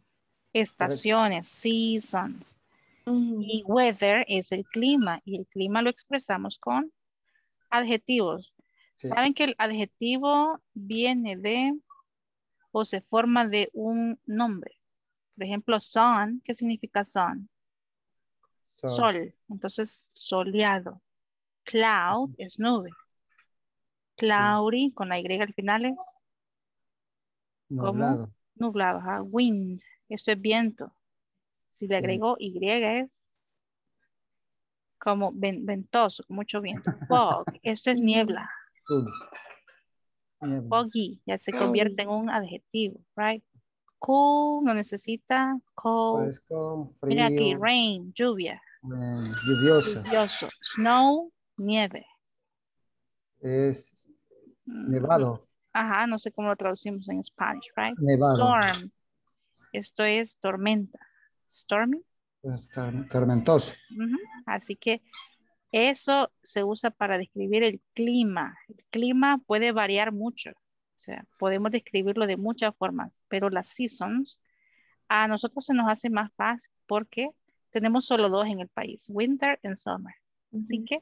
Estaciones, correcto. Seasons. Mm. Y weather es el clima. Y el clima lo expresamos con adjetivos. Sí. Saben que el adjetivo viene de o se forma de un nombre. Por ejemplo, sun. ¿Qué significa sun? Sol. Sol. Entonces, soleado. Cloud es nube. Cloudy, sí. Con la Y al final es nublado. Como nublado, ¿eh? Wind. Esto es viento. Si le agrego sí. Y es como ventoso, mucho viento. Fog. Esto es niebla. Sí. Foggy. Ya se convierte en un adjetivo, right? Cool, no necesita cold. Fresco, frío. Mira aquí, rain, lluvia. Eh, lluvioso. Lluvioso. Snow, nieve. Es nevado. Ajá, no sé cómo lo traducimos en español, right? Nevado. Storm. Esto es tormenta. Stormy. Es tor- tormentoso. Uh-huh. Así que eso se usa para describir el clima. El clima puede variar mucho. O sea, podemos describirlo de muchas formas, pero las seasons a nosotros se nos hace más fácil porque tenemos solo dos en el país, winter and summer. Mm-hmm. Así que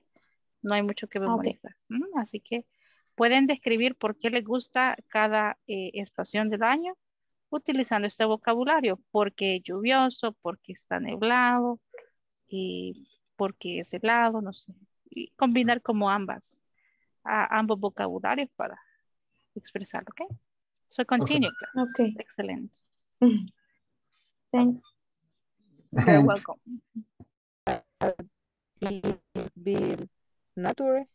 no hay mucho que memorizar. Okay. Mm, así que pueden describir por qué les gusta cada eh, estación del año utilizando este vocabulario, porque es lluvioso, porque está neblado, y porque es helado, no sé. Y combinar como ambas, a, ambos vocabularios para expresar, okay? So continue. Okay. Okay. Excellent. Thanks. You're welcome. Be natural.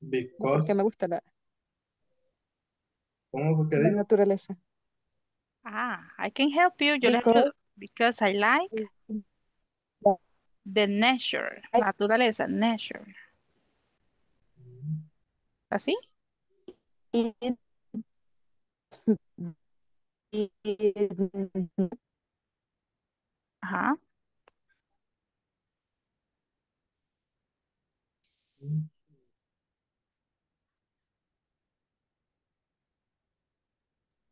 Because. Porque me gusta la. ¿Cómo que la naturaleza? Ah, I can help you. Yo because, le because I like the nature. Naturaleza, nature. ¿Así? It, it, it, Ajá.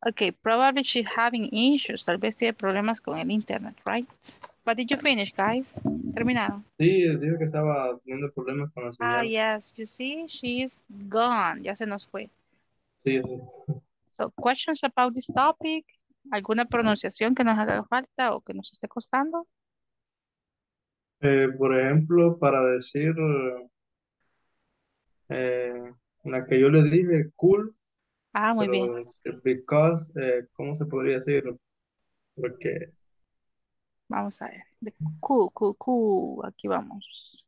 Okay, probably she's having issues. Tal vez tiene problemas con el internet, right? But did you finish, guys? Terminado. Sí, digo que estaba teniendo problemas con la señal. Ah, yes. You see, she's gone. Ya se nos fue. Sí, sí. So, questions about this topic? ¿Alguna pronunciación que nos haga falta o que nos esté costando? Eh, por ejemplo, para decir eh, la que yo le dije, cool. Ah, muy bien. Because, eh, ¿cómo se podría decir? Porque... Vamos a ver. De Q, Q, Q. Aquí vamos.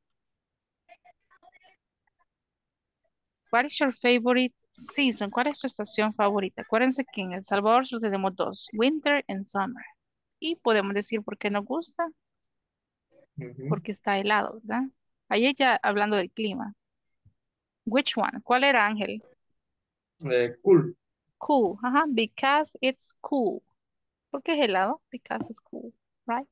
¿Cuál es your favorite season? ¿Cuál es tu estación favorita? Acuérdense que en El Salvador solo tenemos dos. Winter and summer. Y podemos decir por qué nos gusta. Uh-huh. Porque está helado, ¿verdad? Ahí ya hablando del clima. Which one? ¿Cuál era, Ángel? Eh, cool. Cool. Ajá. Because it's cool. Porque es helado. Because it's cool. Right?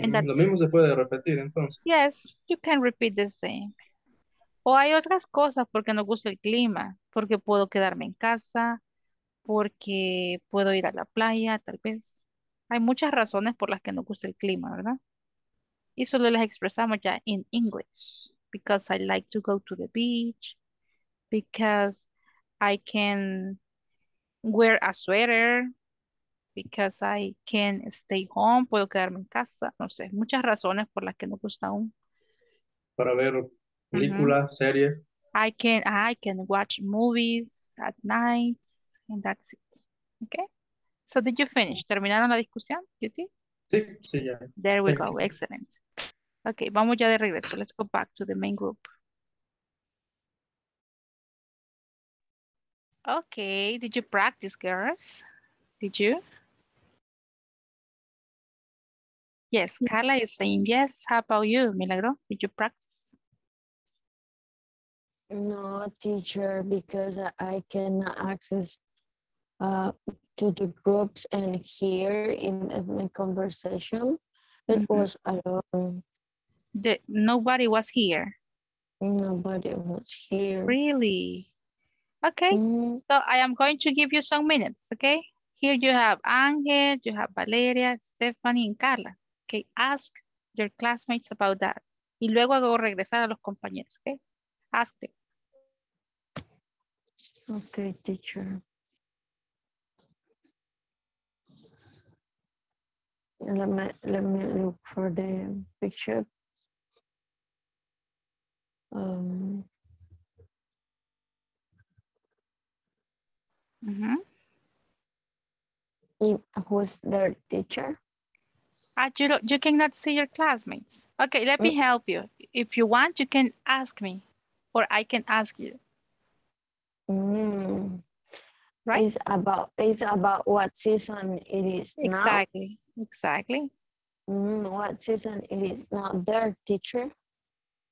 And lo mismo se puede repetir entonces. Yes, you can repeat the same. O hay otras cosas porque nos gusta el clima, porque puedo quedarme en casa, porque puedo ir a la playa, tal vez. Hay muchas razones por las que nos gusta el clima, ¿verdad? Y solo las expresamos ya en English. Because I like to go to the beach, because I can wear a sweater, because I can stay home, puedo quedarme en casa, no sé, muchas razones por las que nos gusta aún. Para ver películas, uh-huh. Series. I can, I can watch movies at night, and that's it. Okay? So did you finish? ¿Terminaron la discusión, Judy? Sí, sí, ya. There we go, excellent. Okay, vamos ya de regreso. Let's go back to the main group. Okay, did you practice, girls? Did you? Yes, Carla is saying yes. How about you, Milagro? Did you practice? No, teacher, because I can access uh, to the groups and hear in my conversation. It mm-hmm. was around The, nobody was here. Nobody was here. Really? Okay. Mm. So I am going to give you some minutes, okay? Here you have Angel, you have Valeria, Stephanie, and Carla. Okay, ask your classmates about that. Y luego hago regresar a los compañeros, okay? Ask them. Okay, teacher. Let me, let me look for the picture. Um. Mm-hmm. It was their teacher. Uh, you, you cannot see your classmates. Okay, let me help you. If you want, you can ask me, or I can ask you. Mm. Right? It's about, it's about what season it is now. Exactly. Exactly. Mm, what season it is not there, teacher?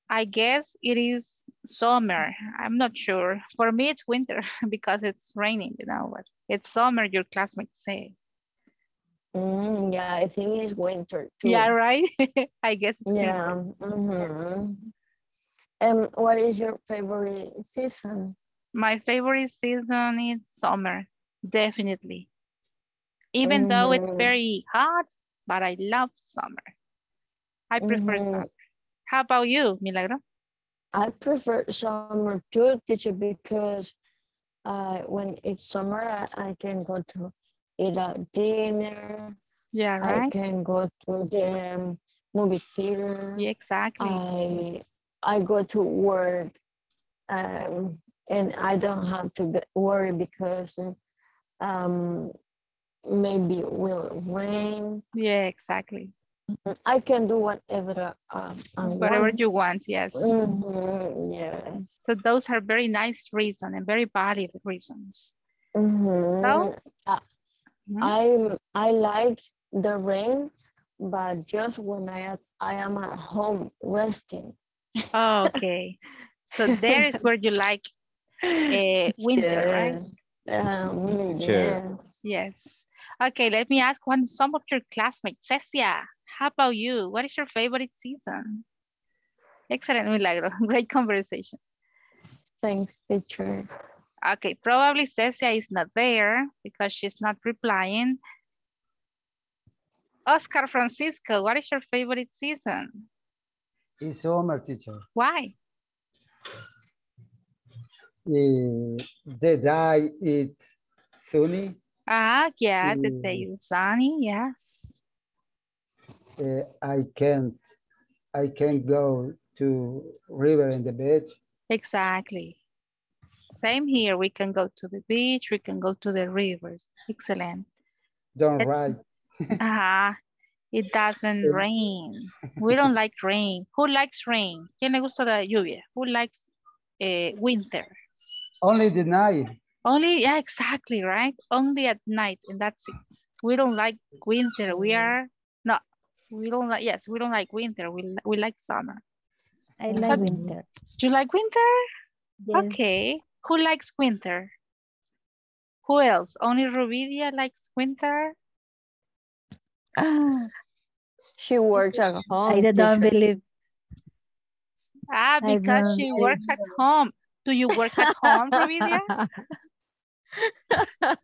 I guess it is summer. I'm not sure. For me, it's winter because it's raining, you know, but it's summer, your classmates say. Mm, yeah, I think it's winter too. Yeah, right? I guess. Yeah. Mm-hmm. And what is your favorite season? My favorite season is summer, definitely. Even mm-hmm. though it's very hot, but I love summer. I prefer mm-hmm. summer. How about you, Milagro? I prefer summer too, teacher, because uh, when it's summer, I, I can go to eat a dinner. Yeah, right. I can go to the movie theater. Yeah, exactly. I, I go to work um, and I don't have to worry because um, maybe it will rain. Yeah, exactly. I can do whatever um, whatever want. You want, yes. Mm-hmm, yes. So those are very nice reasons and very valid reasons. Mm-hmm. So uh, mm-hmm. I I like the rain, but just when I I am at home resting. Oh, okay. So there is where you like uh, winter, yes. Right? Um, sure. Yes. Yes. Okay, let me ask one. Some of your classmates, Cecia. How about you? What is your favorite season? Excellent, Milagro. Great conversation. Thanks, teacher. Okay, probably Cecia is not there because she's not replying. Oscar Francisco, what is your favorite season? It's summer, teacher. Why? Uh, the day is sunny. Ah, yeah, the day is sunny, yes. Uh, I can't, I can't go to river and the beach. Exactly. Same here. We can go to the beach. We can go to the rivers. Excellent. Don't it, ride. uh-huh. It doesn't rain. We don't like rain. Who likes rain? ¿Quién le gusta la lluvia? Who likes uh, winter? Only the night. Only, yeah, exactly, right? Only at night, and that's it. We don't like winter. We are. We don't like, yes, we don't like winter. We, we like summer. I like but, winter. Do you like winter? Yes. Okay. Who likes winter? Who else? Only Rubidia likes winter? She works at home. I don't believe. Ah, because she believe. works at home. Do you work at home, Rubidia?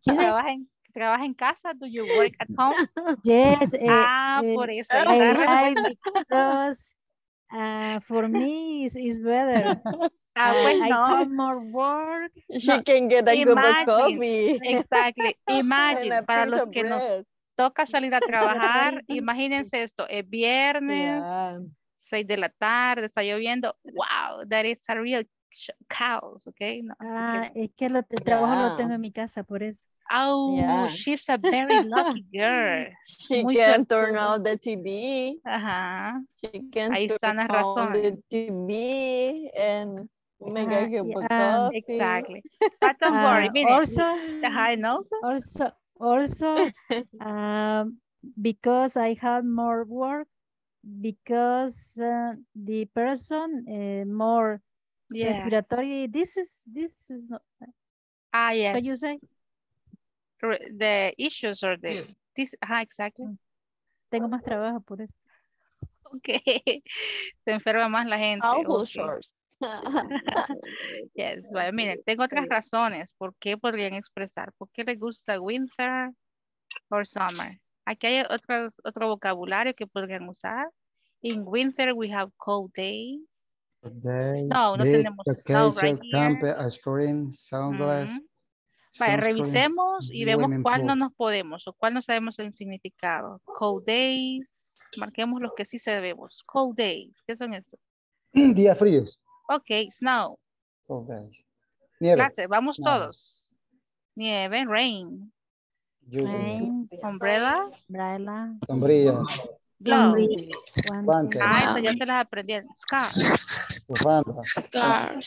Yes. ¿Trabaja en casa? Do you work at home? Yes. Ah, uh, por eso. I like because uh, for me it's, it's better. Ah, pues I no. have more work. She no. can get a cup of coffee. Exactly. Imagine, para los que bread. Nos toca salir a trabajar, imagínense esto, es viernes, yeah. seis de la tarde, está lloviendo. Wow, that is a real chaos, okay? No, ah, que... es que el trabajo yeah. lo tengo en mi casa, por eso. Oh, yeah. She's a very lucky girl. She Muy can lucky. Turn on the T V. Uh-huh. She can Ahí turn on the T V and make uh, a cup of yeah, coffee. Exactly. But don't uh, worry. Minute. Also, I know. Also, also, um, because I have more work, because uh, the person uh, more yeah. respiratory. This is this is not. Ah yes. What you say? The issues or the, yes. this, ah, exactly. Tengo más trabajo por eso. Okay. Se enferma más la gente. Alcohol shorts. Yes, bueno, miren, tengo otras razones por qué podrían expresar, por qué les gusta winter or summer. Aquí hay otros, otro vocabulario que podrían usar. In winter we have cold days. Days no, no big, tenemos snow right here. Ice cream, sunglass. Mm-hmm. Vale, revisemos y vemos cuál no nos podemos o cuál no sabemos el significado. Cold days, marquemos los que sí sabemos. Cold days, ¿qué son esos? Días fríos. Ok, snow. Cold days. Nieve. Clase, vamos no. todos. Nieve, rain. Rain. Umbrella. Umbrella. Sombrillas. Gloves. Guantes. Ah, esto ya se las aprendí. Scarf. Scarf.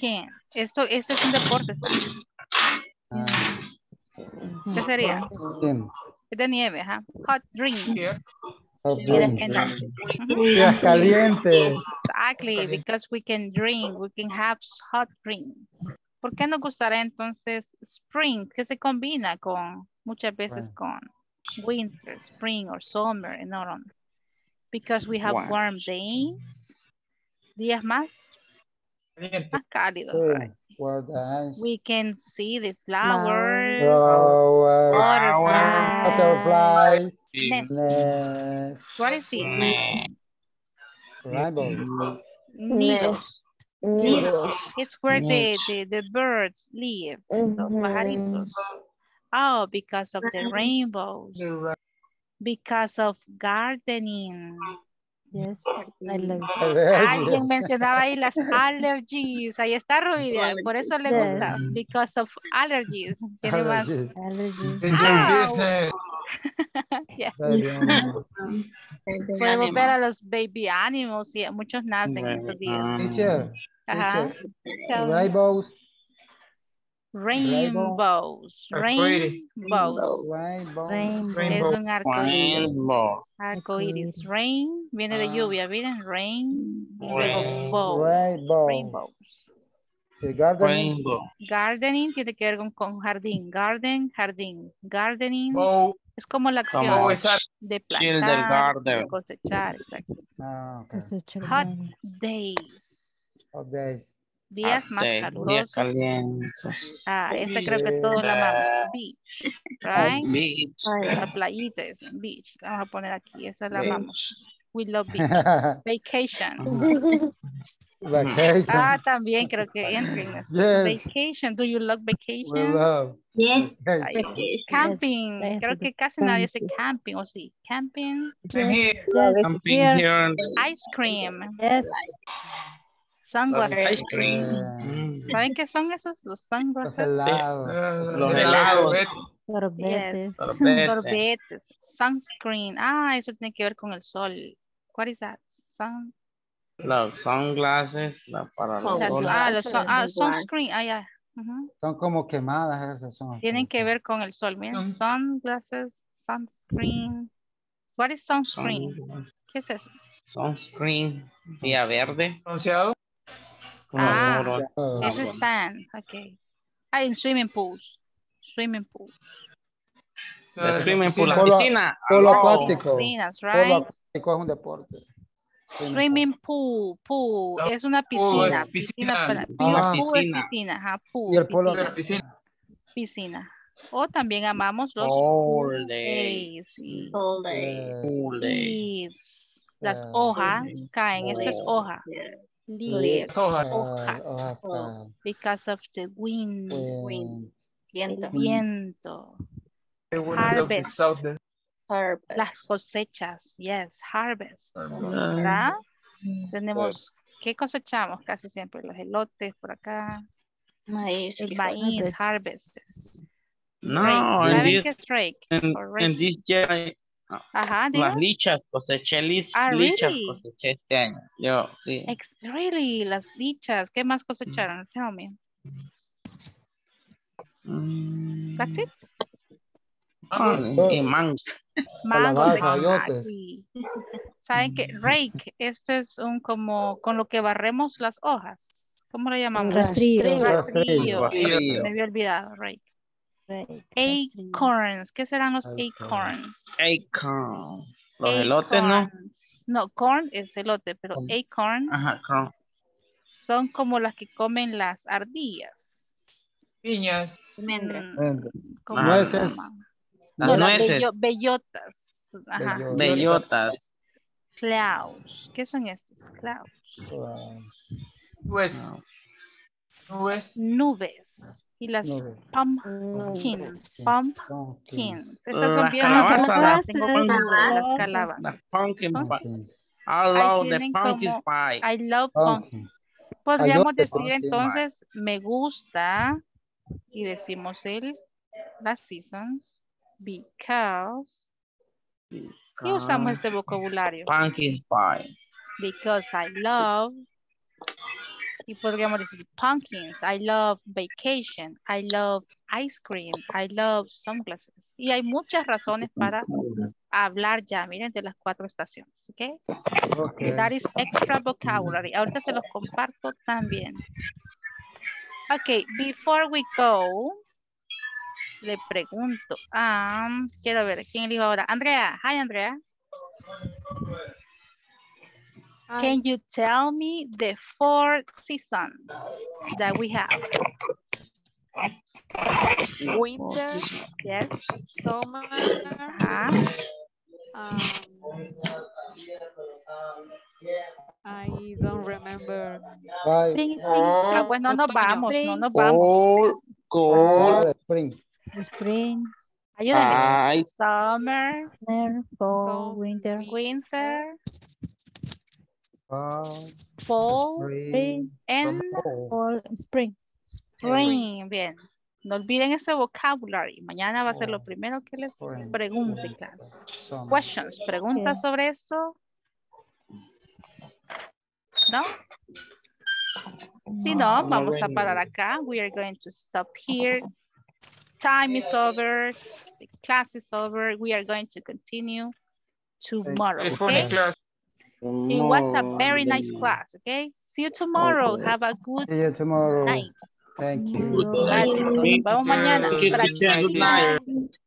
¿Qué? Esto, esto es un deporte. Ah. ¿Qué sería? Bien. Es de nieve, ajá. ¿eh? Hot drink. Hot drink. Bebidas calientes. Exactly, because we can drink, we can have hot drinks. ¿Por qué nos gustará entonces spring? Que se combina con, muchas veces con winter, spring or summer and autumn. Because we have wow. warm days. Días más. Más cálido, right? We can see the flowers, flowers, flowers butterflies, nest. Nest. What is it? Needles. Needles. Needles. It's where the, the, the birds live. Mm-hmm. Oh, because of the rainbows. Because of gardening. Yes, I love it. Alguien mencionaba ahí las allergies. Ahí está Rubidia, por eso le yes. gusta. Because of allergies. Tiene allergies. Más... Allergies. Oh. Yeah. Podemos ver a los baby animals. Sí, muchos nacen estos días. Teacher. Ajá. Rainbows. Rainbows. Rainbows. Rainbows. Rainbows. Rainbows. Es un arcoíris. Arcoíris. Rain viene de lluvia. Miren, rain. Rainbows. Rainbows. Rainbows. Gardening. Gardening tiene que ver con, con jardín. Garden, jardín. Gardening Bow. Es como la acción como de plantar, de cosechar. Ah, okay. Hot days. Hot days. Días ah, más sí, calurosos. Ah, esta creo que todos la amamos. Beach, right? Beach. La playita es beach. Vamos a poner aquí, esa la beach. Amamos. We love beach. Vacation. Vacation. Ah, también creo que entren. Yes. Vacation. Do you love vacation? We love. Yes. Vacation. Camping. Yes. Creo que casi nadie hace camping, ¿o sí? Camping. Yes. Camping here. Ice cream. Yes. Sunglasses. ¿Saben qué son esos? Los sunglasses. Los helados. Los helados. Sorbetes. Sorbetes. Sunscreen. Ah, eso tiene que ver con el sol. What is that? Sun. Los sunglasses. La para los ah, los ah, sunscreen. Ah, ya. Yeah. Uh-huh. Son como quemadas esas. Son tienen que ver con el sol. Miren, sunglasses, sunscreen. What is sunscreen? Sun. ¿Qué es eso? Sunscreen. Día verde. ¿Pronunciado? Ah, oh, es bueno. Stand, ok. Ah, en swimming pools. Swimming pool. The swimming pool, la piscina. Polo acuático. Piscinas, right? Polo acuático es un deporte. Swimming pool, pool. Es una piscina. Pool, piscina. Piscina. Ah, piscina. Piscina. Ajá, pool. Y el polo piscina. Piscina. Piscina. O también amamos los all days. Days. All days. All days. Las yeah. hojas yeah. caen. Esto es hoja. Yeah. Leaves, hoja, hoja. Hojas, oh, because of the wind, wind. Viento, viento. Harvest, harvest, las cosechas, yes, harvest, ¿verdad? Mm. Tenemos, ¿qué cosechamos casi siempre? Los elotes por acá, maíz, el maíz, harvest. No, en this, in, in this year, ajá, las lichas coseché, lich, ah, lichas really? Coseché este año. Yo, sí. Ex really, las lichas. ¿Qué más cosecharon? Tell me. Mm. That's it. Oh, oh. Y mangos. Mangos de camote. ¿Saben qué? Rake. Esto es un como con lo que barremos las hojas. ¿Cómo lo llamamos? Rastrillo. Rastrillo. Rastrillo. Rastrillo. Me había olvidado, rake. Acorns, ¿qué serán los acorns? Acorns. Los elotes, ¿no? No, corn es elote, pero corn. Acorn. Ajá, corn. Son como las que comen las ardillas. Piñas. Almendras. Como nueces. Las no, nueces. Las bellotas. Ajá. Bellotas. Bellotas. Clouds. ¿Qué son estos? Clouds. Nubes. Nubes. Nubes. Y las pumpkins. Pumpkins. Estas son bien calabazas. Las calabazas. Las pumpkin pie. I love I the pumpkin como, pie. I love pumpkin. Pump. Podríamos decir entonces, pie. Me gusta, y decimos el, la season, because, because y usamos este vocabulario. Pumpkin pie. Because I love. Y podríamos decir pumpkins, I love vacation, I love ice cream, I love sunglasses. Y hay muchas razones para hablar ya, miren, de las cuatro estaciones, ¿ok? Okay. That is extra vocabulary. Ahorita se los comparto también. Ok, before we go, le pregunto, um, quiero ver, ¿quién elijo ahora? Andrea, hi Andrea. Can you tell me the four seasons that we have? Winter, yes. Summer, uh-huh. um, I don't remember. Spring, spring. Ah, bueno, no nos vamos, no nos vamos. Cold, spring. Spring. Ayúdame. Summer, fall, winter, winter. Fall, fall spring, and fall, spring. Spring, bien. No olviden ese vocabulario. Mañana va a ser lo primero que les pregunte. Questions, preguntas sobre esto. ¿No? Si no, vamos a parar acá. We are going to stop here. Time is over. The class is over. We are going to continue tomorrow. Okay? It was a very nice class, okay? See you tomorrow. Okay. Have a good See you tomorrow. Night. Thank you. Vamos mañana.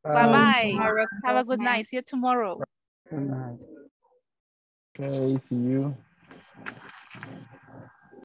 Bye bye. Have a good night. See you tomorrow. Good night. Okay, see you.